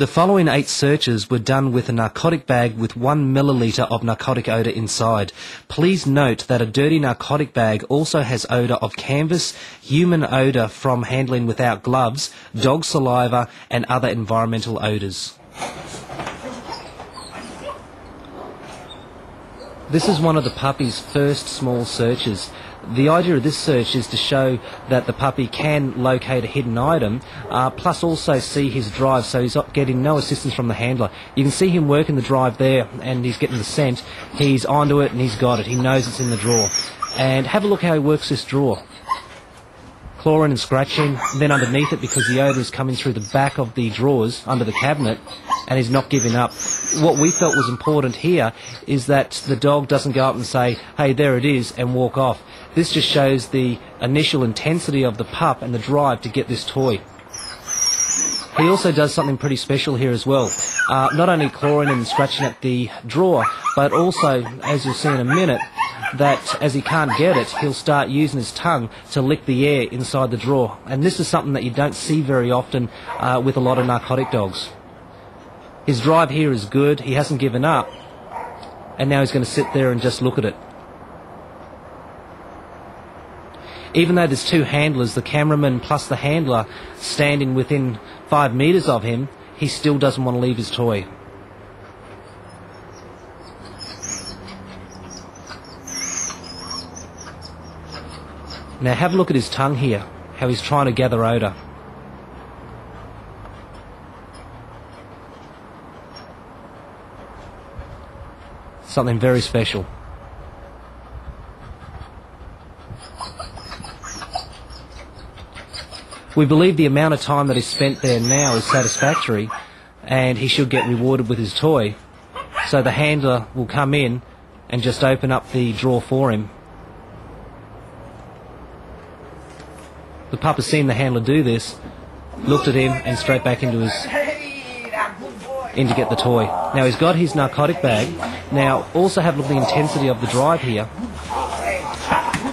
The following 8 searches were done with a narcotic bag with 1 milliliter of narcotic odour inside. Please note that a dirty narcotic bag also has odour of canvas, human odour from handling without gloves, dog saliva and other environmental odours. This is one of the puppy's first small searches. The idea of this search is to show that the puppy can locate a hidden item, plus also see his drive, so he's not getting no assistance from the handler. You can see him working the drive there, and he's getting the scent. He's onto it, and he's got it. He knows it's in the drawer. And have a look how he works this drawer. Clawing and scratching, then underneath it, because the odour is coming through the back of the drawers under the cabinet, and he's not giving up. What we felt was important here is that the dog doesn't go up and say, hey, there it is, and walk off. This just shows the initial intensity of the pup and the drive to get this toy. He also does something pretty special here as well. Not only clawing and scratching at the drawer, but also, as you'll see in a minute, that as he can't get it, he'll start using his tongue to lick the air inside the drawer. And this is something that you don't see very often with a lot of narcotic dogs. His drive here is good, he hasn't given up, and now he's going to sit there and just look at it. Even though there's 2 handlers, the cameraman plus the handler, standing within 5 meters of him, he still doesn't want to leave his toy. Now have a look at his tongue here, how he's trying to gather odour. Something very special. We believe the amount of time that is spent there now is satisfactory, and he should get rewarded with his toy. So the handler will come in and just open up the drawer for him. The pup has seen the handler do this, looked at him and straight back into his... in to get the toy. Now he's got his narcotic bag. Now also have a look at the intensity of the drive here.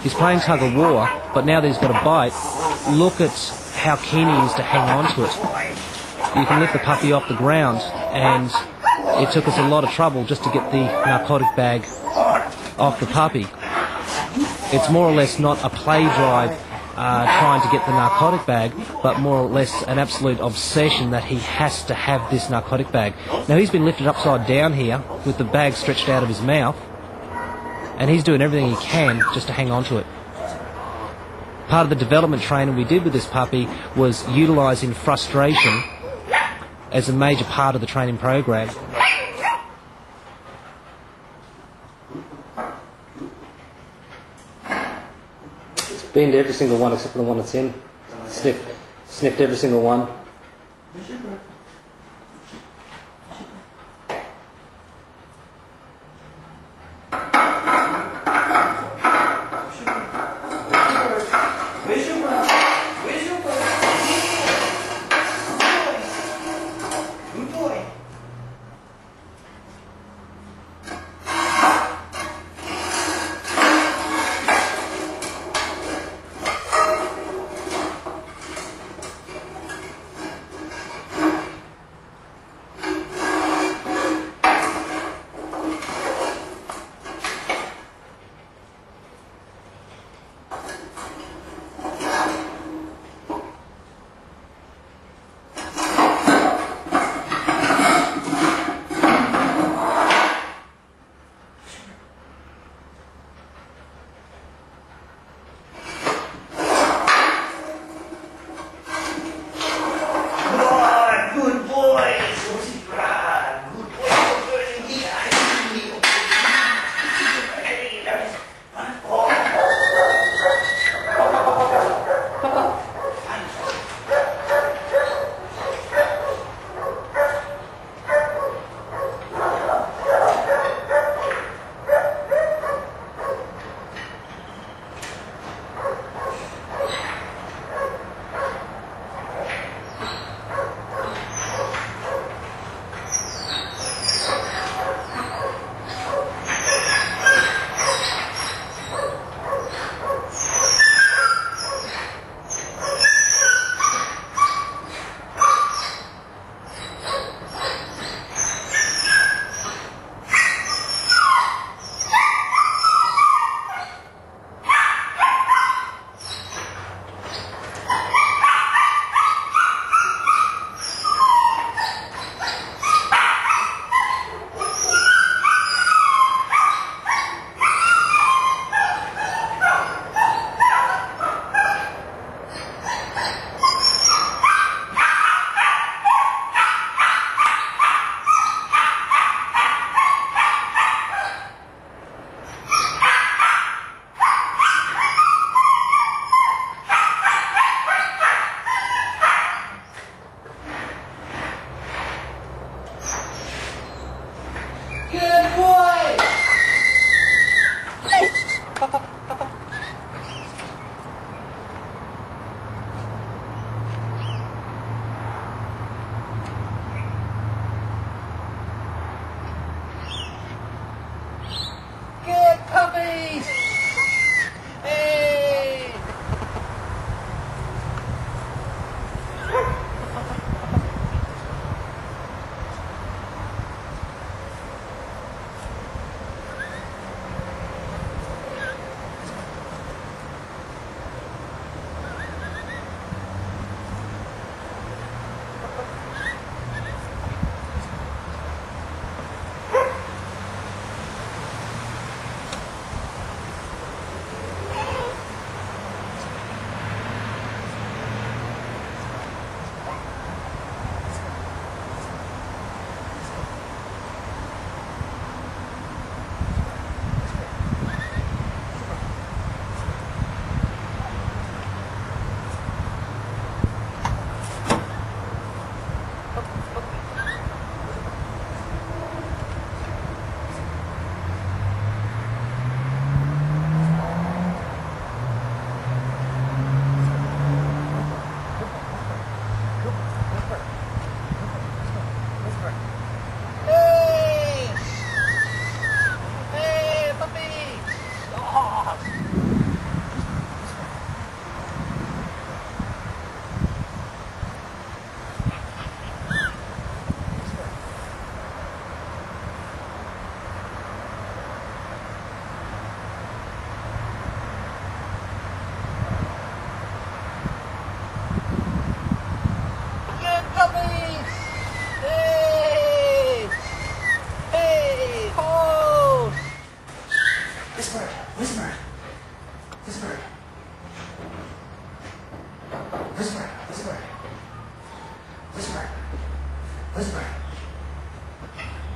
He's playing tug of war, but now that he's got a bite, look at how keen he is to hang on to it. You can lift the puppy off the ground, and it took us a lot of trouble just to get the narcotic bag off the puppy. It's more or less not a play drive trying to get the narcotic bag, but more or less an absolute obsession that he has to have this narcotic bag. Now he's been lifted upside down here with the bag stretched out of his mouth, and he's doing everything he can just to hang on to it. Part of the development training we did with this puppy was utilising frustration as a major part of the training program. It's been to every single one except for the one that's in. Sniffed every single one.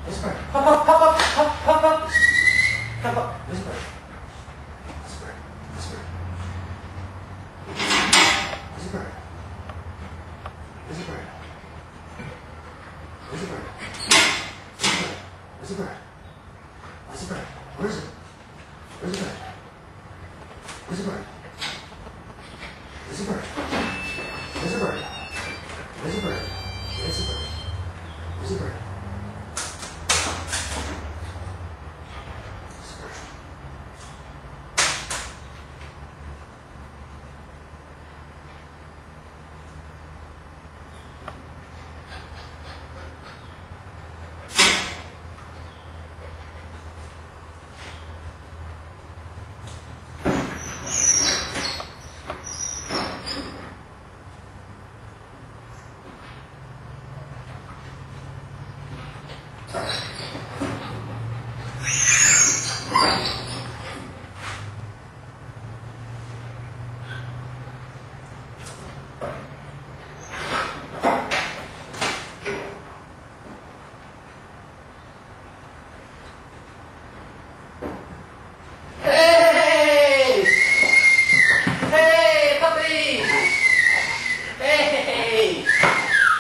Whisper. Pop, pop, pop, pop, pop, pop, pop. Pop, pop. Whisper. Whisper. Whisper. Whisper. Whisper. Whisper. Whisper. Whisper. Where is it? Where's the bird? Where's the bird? Where's the bird? Where's the bird? Where's the bird? Where's the bird? Where's the bird?